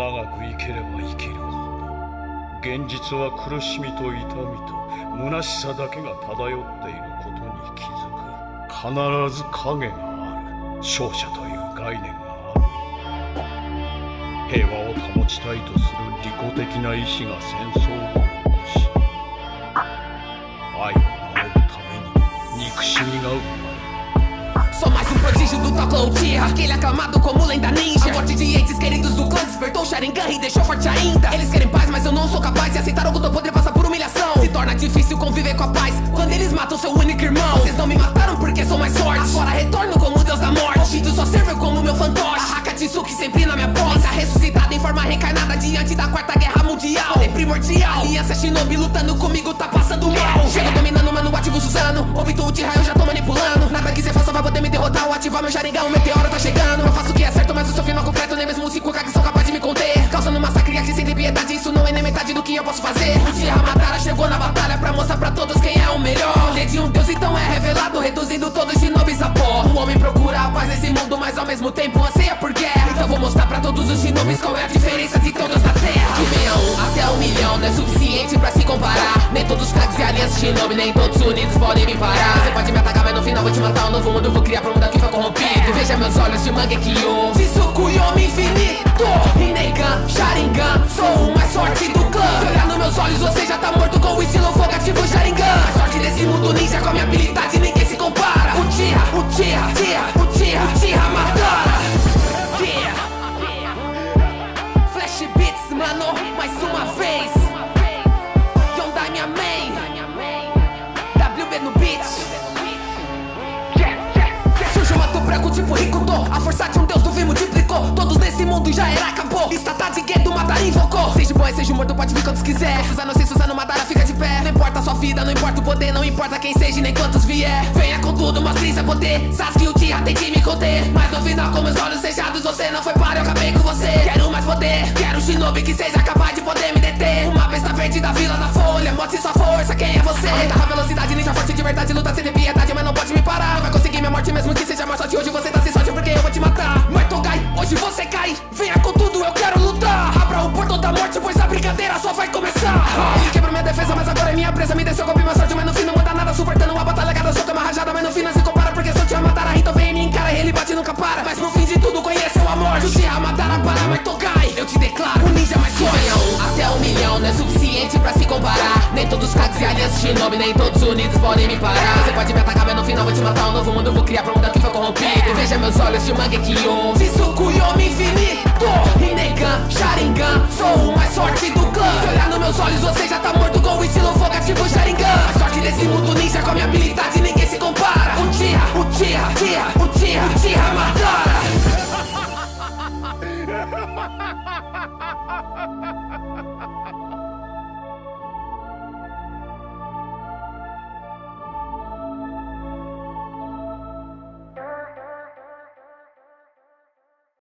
長く生きれば生きるほど現実は苦しみと痛みと虚しさだけが漂っていることに気づく。必ず影がある。勝者という概念がある。平和を保ちたいとする利己的な意志が戦争を起こし、愛を守るために憎しみが生まれる。Só mais um prodígio do Tokla Uchiha, aquele aclamado como lenda ninja. A morte de entes queridos do clã despertou o Sharingan e deixou forte ainda. Eles querem paz, mas eu não sou capaz de aceitar algo tão podre, passar por humilhação. Se torna difícil conviver com a paz quando eles matam seu único irmão. Vocês não me mataram porque sou mais forte, agora retorno como o deus da morte. Obito só serve como meu fantoche, a Raka Tisuki sempre na minha posse. Está ressuscitada em forma reencarnada diante da quarta guerra mundial. É primordial, Aliança Shinobi lutando comigo tá passando mal. Chego dominando, mano, ativo Suzano. Obito Uchiha eu já tô manipulando. Nada que você faça vai poder me derrotar ou ativar meu Sharingan, o meteoro tá chegando. Eu faço o que é certo, mas o seu fim não é completo. Nem mesmo os 5K que são capazes de me conter, causando um massacre aqui sem ter piedade. Isso não é nem metade do que eu posso fazer. Uchiha Madara chegou na batalha pra mostrar pra todos quem é o melhor. Lei de um deus então é revelado, reduzindo todos os shinobis a pó. O homem procura a paz nesse mundo, mas ao mesmo tempo anseia por guerra. Então vou mostrar pra todos os shinobis qual é a diferença de todos na terra. De 1 até 1 milhão não é suficiente pra se comparar. Nem todos os Kages e alianças shinobi, nem todos unidos podem me parar. Você pode me atacar, mas no final vou te matar. Um novo mundo vou criar pra mudar o que foi corrompido. Veja meus olhos de Mangekyou, Tsukuyomi infinito, Rinnegan, Sharingan, sou o mais forte do clã. Se olhar nos meus olhos você já tá morto com o estilo fogativo Sharingan. A sorte desse mundo ninja com a minha habilidade ninguém se compara. Uchiha Madara, Flash Beats, mano, mais uma vez Yondai minha man, WB no beat. Tipo Rikuto, a força de um deus do vi multiplicou. Todos nesse mundo já era, acabou. Estata de Gideo, Madara invocou. Seja bom, seja morto, pode vir quantos quiser. Suzano, se Suzano, Madara fica de pé. Não importa a sua vida, não importa o poder. Não importa quem seja, nem quantos vier. Venha com tudo, mostre isso é poder. Sasuke e Uchiha tem que me conter. Mas no final, com meus olhos fechados, você não foi para, eu acabei com você. Quero mais poder, quero um shinobi que seja capaz de poder me deter. Uma besta verde da vila da folha, mostre sua força, quem é você? Agarra a velocidade, ninja forte de verdade. Luta sem ter piedade, mas não pode me parar. Não vai conseguir minha morte, mesmo que seja mais sorte hoje. Você tá sem sorte porque eu vou te matar. Mas Togai, hoje você cai. Venha com tudo, eu quero lutar. Abra o portão da morte, pois a brincadeira só vai começar. Ele quebrou minha defesa, mas agora é minha presa. Me desceu, copiou minha sorte, mas no fim não muda nada. Suportando uma batalha, cada soco é uma rajada. Mas no fim não se compara, porque se eu te matar, então vem e me encara. Ele bate e nunca para, mas no fim de tudo conheceu a morte. Uchiha Madara para, mas Togai, eu te declaro o ninja mais forte. Até 1 milhão não é suficiente pra se comparar. Nem todos os Kages e alianças shinobi, nem todos unidos podem me parar. Você pode me atacar, mas no final vou te matar. Um novo mundo vou criar pra mudar o que foi corrompido. Veja meus olhos de Mangekyou, Tsukuyomi infinito, Rinnegan, Sharingan, sou o mais forte do clã. Se olhar nos meus olhos você já tá morto com o estilo fogativo Sharingan. A sorte desse mundo ninja com a minha habilidade ninguém se compara. Uchiha Madara.